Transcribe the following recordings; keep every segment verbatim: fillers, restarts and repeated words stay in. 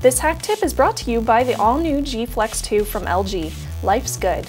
This hack tip is brought to you by the all-new G Flex two from L G. Life's good.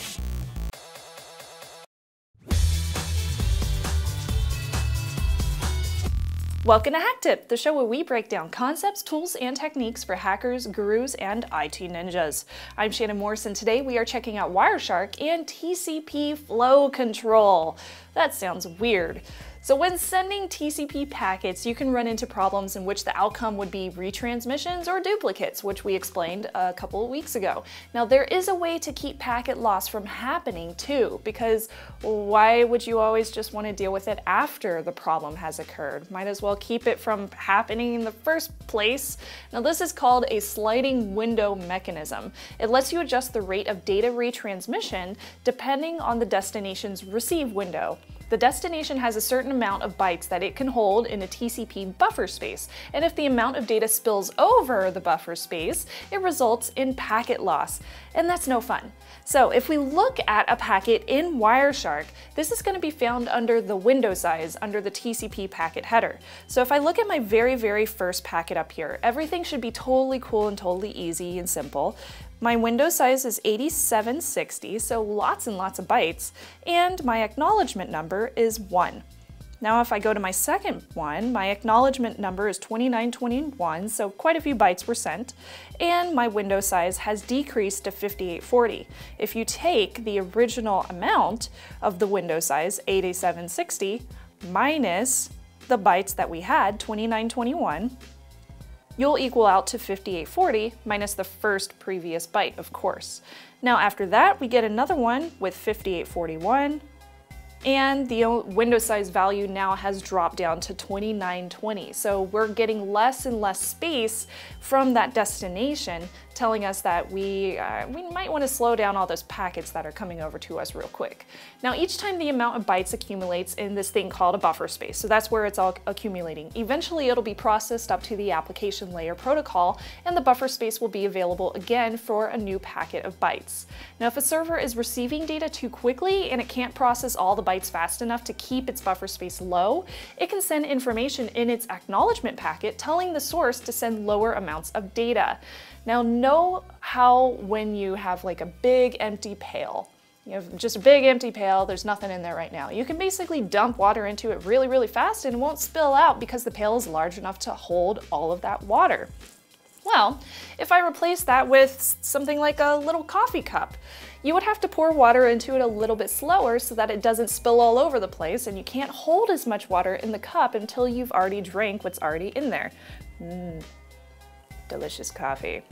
Welcome to HakTip, the show where we break down concepts, tools, and techniques for hackers, gurus, and I T ninjas. I'm Shannon Morse, and today we are checking out Wireshark and T C P flow control. That sounds weird. So when sending T C P packets, you can run into problems in which the outcome would be retransmissions or duplicates, which we explained a couple of weeks ago. Now there is a way to keep packet loss from happening too, because why would you always just want to deal with it after the problem has occurred? Might as well keep it from happening in the first place. Now this is called a sliding window mechanism. It lets you adjust the rate of data retransmission depending on the destination's receive window. The destination has a certain amount of bytes that it can hold in a T C P buffer space, and if the amount of data spills over the buffer space, it results in packet loss, and that's no fun. So if we look at a packet in Wireshark, this is going to be found under the window size under the T C P packet header. So if I look at my very, very first packet up here, everything should be totally cool and totally easy and simple. My window size is eighty-seven sixty, so lots and lots of bytes, and my acknowledgement number is one. Now if I go to my second one, my acknowledgement number is twenty-nine twenty-one, so quite a few bytes were sent, and my window size has decreased to fifty-eight forty. If you take the original amount of the window size, eighty-seven sixty, minus the bytes that we had, twenty-nine twenty-one, you'll equal out to fifty-eight forty minus the first previous byte, of course. Now after that, we get another one with fifty-eight forty-one, and the window size value now has dropped down to twenty-nine twenty. So we're getting less and less space from that destination, telling us that we, uh, we might want to slow down all those packets that are coming over to us real quick. Now each time the amount of bytes accumulates in this thing called a buffer space, so that's where it's all accumulating. Eventually it'll be processed up to the application layer protocol, and the buffer space will be available again for a new packet of bytes. Now if a server is receiving data too quickly and it can't process all the bytes fast enough to keep its buffer space low, it can send information in its acknowledgement packet telling the source to send lower amounts of data. Now know how when you have like a big empty pail, you have just a big empty pail, there's nothing in there right now. You can basically dump water into it really, really fast and it won't spill out because the pail is large enough to hold all of that water. Well, if I replace that with something like a little coffee cup, you would have to pour water into it a little bit slower so that it doesn't spill all over the place, and you can't hold as much water in the cup until you've already drank what's already in there. Mm. Delicious coffee.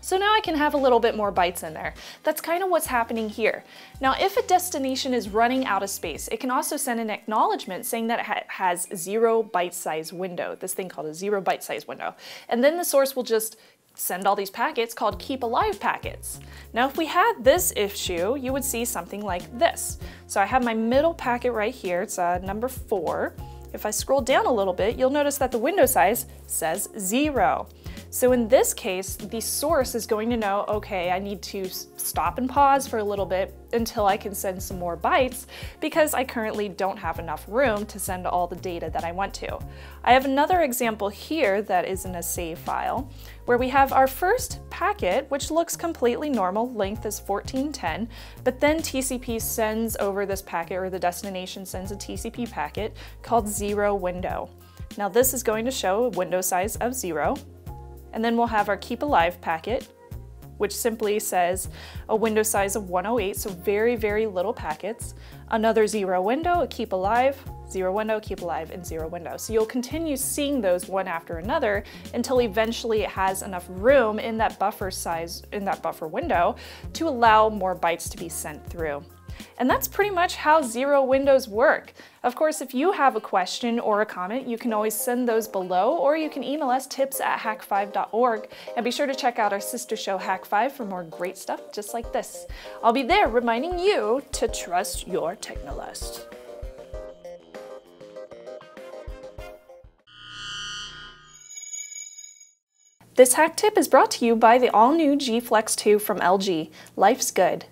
So now I can have a little bit more bytes in there. That's kind of what's happening here. Now, if a destination is running out of space, it can also send an acknowledgement saying that it ha has zero byte size window, this thing called a zero byte size window. And then the source will just send all these packets called keep alive packets. Now, if we had this issue, you would see something like this. So I have my middle packet right here. It's uh, number four. If I scroll down a little bit, you'll notice that the window size says zero. So in this case, the source is going to know, okay, I need to stop and pause for a little bit until I can send some more bytes because I currently don't have enough room to send all the data that I want to. I have another example here that is in a save file where we have our first packet, which looks completely normal, length is fourteen ten, but then T C P sends over this packet, or the destination sends a T C P packet called zero window. Now this is going to show a window size of zero. And then we'll have our keep alive packet, which simply says a window size of one oh eight, so very, very little packets. Another zero window, a keep alive, zero window, keep alive, and zero window. So you'll continue seeing those one after another until eventually it has enough room in that buffer size, in that buffer window, to allow more bytes to be sent through. And that's pretty much how zero windows work. Of course, if you have a question or a comment, you can always send those below, or you can email us tips at hak five dot org, and be sure to check out our sister show Hak five for more great stuff just like this. I'll be there reminding you to trust your technolist. This hack tip is brought to you by the all-new G Flex two from L G. Life's good.